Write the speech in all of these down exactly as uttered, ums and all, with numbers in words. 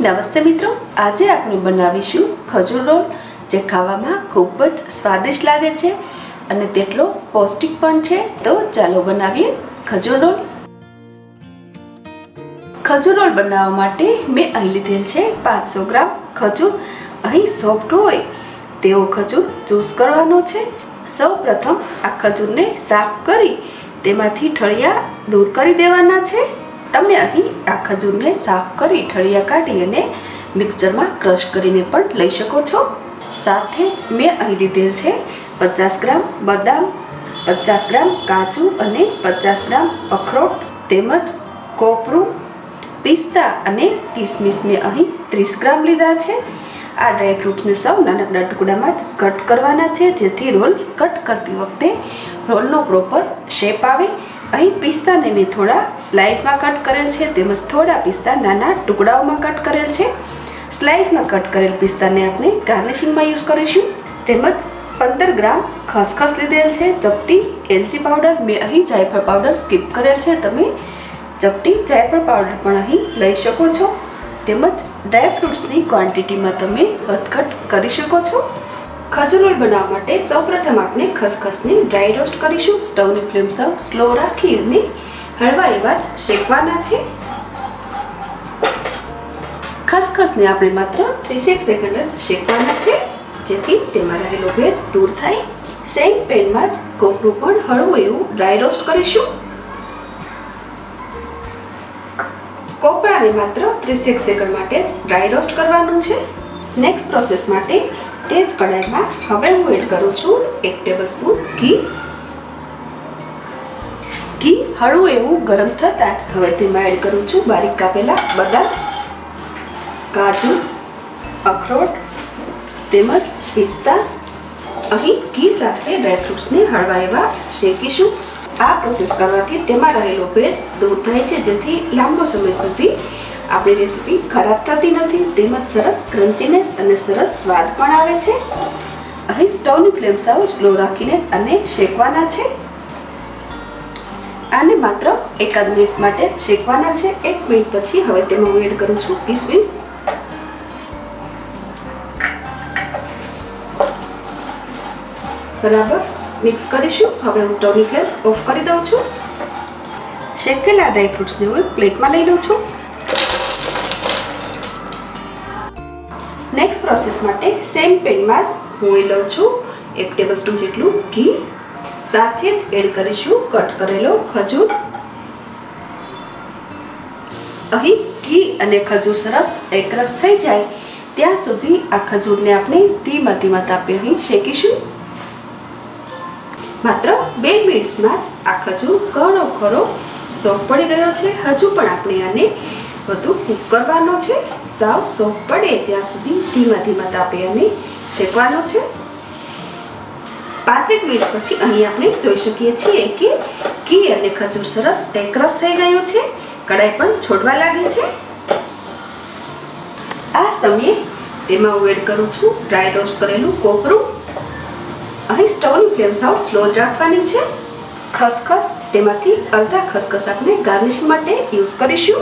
नमस्ते मित्रों, आज आप बनावीशु खजूर रोल जे खावामां खूब ज स्वादिष्ट लागे छे अने तेटलो पौष्टिक पण छे। तो चालो बनावीए खजूर रोल। खजूर रोल बनावा माटे मैं अहीं लीधेल छे पांच सौ ग्राम खजूर। अहीं सॉफ्ट होय तेवो खजूर ज्यूस करवानो छे। सौ प्रथम आ खजूर ने साफ करी तेमांथी ठळिया दूर करी देवाना छे। तमे अहीं आ खजूर ने साफ करी ठळिया काढी अने मिक्सर में क्रश करीने पण लई शको छो। साथे ज मैं अहीं लीधेल छे पचास ग्राम बदाम, पचास ग्राम काजू अने पचास ग्राम अखरोट तेमज कोपरू, पिस्ता अने किसमिस में अहीं तीस ग्राम लीधा छे। आ ड्राय फ्रूट्स ने सब नानकड़ा टुकड़ा में कट करवाना छे जेथी रोल कट करती वखते रोलनो प्रोपर शेप आवे। अहीं पिस्ता ने मैं थोड़ा स्लाइस में कट करेल छे तेमज थोड़ा पिस्ता नाना टुकड़ाओं में कट करेल छे। स्लाइस में कट करेल पिस्ता ने आपणे गार्निशिंग में यूज करीशुं। तेमज पंदर ग्राम खसखस लीधेल छे, चपटी एलची पाउडर। मैं अहीं जायफळ पाउडर स्कीप करेल छे, तमे चपटी जायफळ पाउडर पण अहीं लई शको छो। तेमज ड्राय फ्रूट्सनी क्वॉंटिटी में तमे वधघट करी शको छो। खजूर रोल बनावा माटे सौ प्रथम आपणे खसखसने ड्राय रोस्ट करीशुं। स्टवनी फ्लेम सब स्लो राखी अने हळवा एवा शेकवाना छे। खसखसने आपणे मात्र त्रीस सेकंड ज शेकवाना छे जेथी तेमां रहेलो भेज दूर थाय। सेम पेन में कोपरू पण हळवो एवो ड्राय रोस्ट करीशुं। कोपराने मात्र त्रीस सेकंड माटे ज ड्राय रोस्ट करवानुं छे। नेक्स्ट प्रोसेस माटे तेज कढ़ाई में हवे हूँ एड करू छू एक टेबलस्पून घी। घी हळू एवं गरम थता ज हवे तेमां एड करू छू बारीक कापेला बदाम, काजू, अखरोट तेमज पिस्ता। अहीं घी साथे ड्राय फ्रूट्स ने हळवा एवा शेकीशुं। आ प्रोसेस करवाथी तेमां रहेलो भेज दूर थाय छे जेथी लांबो समय सुधी आपणी रेसिपी खराब थती नथी तेमज सरस क्रंचीनेस अने सरस स्वाद पण आवे छे। अहीं स्टवनी फ्लेम साव स्लो राखीने अने शेकवाना छे। आने मात्र एकाद मिनिट माटे शेकवाना छे। एक मिनिट पछी हवे तेमां हूं एड करू छुं किसमिस। बराबर मिक्स करीशुं। हवे हूं स्टवनी फ्लेम ऑफ करी दऊं छुं। शेकेला ड्राय फ्रूट्स ने हूं प्लेट में लई लऊं छुं। नेक्स्ट प्रोसेस माटे सेम पेन में हूँ लू छू एक टेबलस्पून जेटलू घी, साथ एड करीशू कट करेलो खजूर। अहीं घी अने खजूर सरस एकरस थई जाय त्यां सुधी आ खजूर ने आपणे धीमा धीमा तापे अहीं शेकीशुं। मात्र बे मिनिट्स में आ खजूर घणो खरो सॉफ्ट पड़ी गयो छे। हजू पण आपणे आने बधु कूक करवानो छे। साव सॉफ्ट पड़े त्यां सुधी धीमा धीमा तापे अने शेकवानो छे। पांच एक मिनिट पछी अहीं आपणे जोई शकीए छीए के घी अने खजूर सरस एकरस थई गयो छे। कढ़ाई पण छोडवा लागी छे। आ समये तेमां हूँ एड करूं छुं ड्राय रोस्ट करेलुं कोपरू। अहीं स्टवनी फ्लेम साव स्लो ज राखवानी छे। खसखस तेमांथी अर्धा खसखस आपणे गार्निशिंग माटे यूज करीशुं।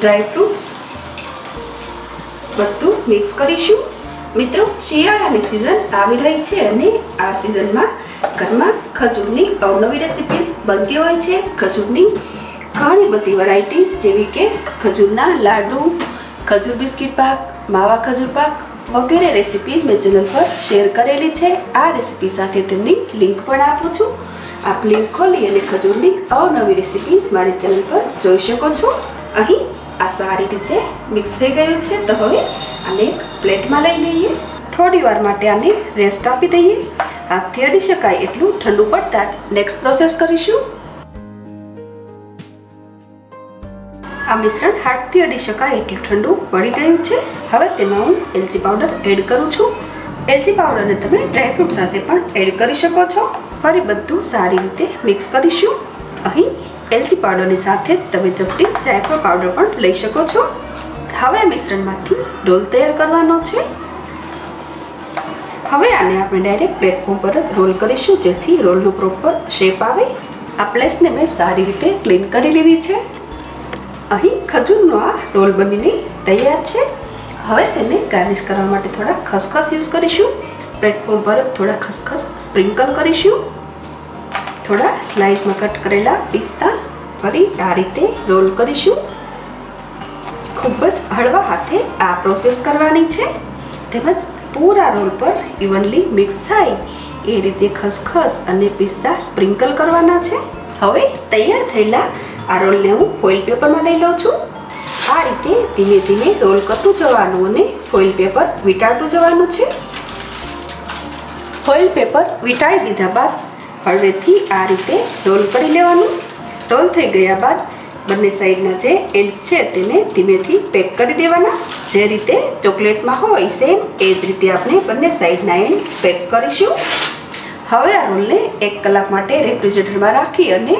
ड्राय फ्रूट्स बधुं मिक्स करीशुं। मित्रों शियाळानी सीजन आवी रही छे अने आ सीजन में घर में खजूरनी अवनवी रेसिपीज बनती होय छे। खजूरनी घणी बधी वेराइटीज जेवी के खजूरना लाडू, खजूर बिस्किट पाक, मावा खजूर पाक वगैरे रेसिपीज मैं चैनल पर शेर करेली छे। आ रेसिपी साथे तेमनी लिंक पण आपू छुं। आप लिंक खोली अने खजूरनी अवनवी रेसिपीज मारी चैनल पर जोई शको छो। अहीं आ सारी रीते मिक्स थई गयुं छे। तो हवे आने एक प्लेट में लई लईए। थोड़ी वार माटे आने रेस्ट आपी दईए। हाथथी अडी शकाय एटलुं ठंडू पड़ता ज नेक्स्ट प्रोसेस करीशुं। आ मिश्रण हाथथी अडी शकाय एटलुं ठंडू पड़ी गयुं छे। हवे तेमां हूँ एलची पाउडर एड करूं छुं। एलची पाउडर ने तमे ड्राय फ्रूट साथे पण एड करी शको छो। फरी बधुं सारी रीते मिक्स करीशुं। अहीं एलची पाउडर ने साथे तमे चपटी जायफळ पाउडर पण लई शको छो। हवे मिश्रणमांथी रोल तैयार करवानो छे। हवे आने आपणे डायरेक्ट प्लेटफॉर्म पर ज रोल करीशुं जेथी रोलनो प्रोपर शेप आवे। आ प्लेट्सने मैं सारी रीते क्लीन करी लीधी छे। अहीं खजूरनो आ रोल बनीने तैयार छे। હવે તેને ગાર્નિશ કરવા માટે થોડા ખસખસ યુઝ કરીશું। પ્લેટફોર્મ પર થોડા ખસખસ સ્પ્રિંકલ કરીશું, થોડા સ્લાઇસમાં કટ કરેલા પિસ્તા ફરી આ રીતે રોલ કરીશું। ખૂબ જ હળવા હાથે આ પ્રોસેસ કરવાની છે, તેમજ પૂરા રોલ પર ઇવનલી મિક્સ થાય એ રીતે ખસખસ અને પિસ્તા સ્પ્રિંકલ કરવાના છે। હવે તૈયાર થયેલા આ રોલને હું ફોઇલ પેપરમાં લઈ લઉં છું। આ રીતે ધીમે ધીમે રોલ કરતું જવાનું અને ફોઇલ પેપર વીંટાળતું જવાનું છે। ફોઇલ પેપર વીંટાળી દીધા બાદ હળવેથી આ રીતે રોલ કરી લેવાનું। રોલ થઈ ગયા બાદ બંને સાઈડના જે એન્ડ્સ છે તેને ધીમેથી પેક કરી દેવાના। જે રીતે ચોકલેટમાં હોય સેમ એ જ રીતે આપણે બંને સાઈડના એન્ડ પેક કરીશું। હવે આ રોલને એક કલાક માટે રેફ્રિજરેટરમાં રાખી અને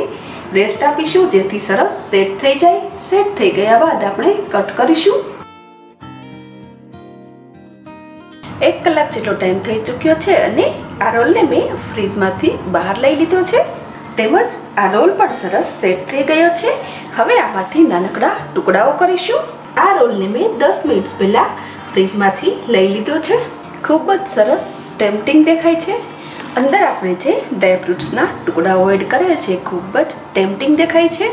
રેસ્ટ આપીશું, જેથી સરસ સેટ થઈ જાય। સેટ થઈ ગયા બાદ આપણે કટ કરીશું। એક કલાક જેટલો ટાઈમ થઈ ચૂક્યો છે અને આ રોલને મેં ફ્રીજમાંથી બહાર લઈ લીધો છે, તેમજ આ રોલ પણ સરસ સેટ થઈ ગયો છે। હવે આમાંથી નાનકડા ટુકડાઓ કરીશું। આ રોલને મેં દસ મિનિટ પહેલાં ફ્રીજમાંથી લઈ લીધો છે। ખૂબ જ સરસ ટેમ્પટિંગ દેખાય છે। અંદર આપણે જે ડ્રાયફ્રૂટ્સના ટુકડાઓ એડ કરેલ છે ખૂબ જ ટેમ્પટિંગ દેખાય છે।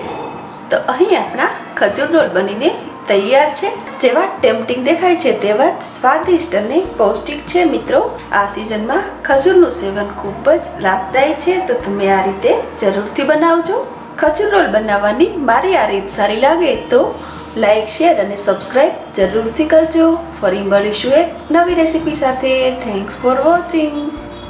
તો અહીં આપણા ખજૂર રોલ બનીને તૈયાર છે। જેવા ટેમ્પટિંગ દેખાય છે તેવા સ્વાદિષ્ટ અને પૌષ્ટિક છે। મિત્રો, આ સિઝનમાં ખજૂરનું સેવન ખૂબ જ લાભદાયી છે, તો તમે આ રીતે જરૂરથી બનાવજો। ખજૂર રોલ બનાવવાની મારી આ રીત સારી લાગે તો લાઈક, શેર અને સબસ્ક્રાઈબ જરૂરથી કરજો। ફરી મળીશું એક નવી રેસીપી સાથે। Thanks for watching.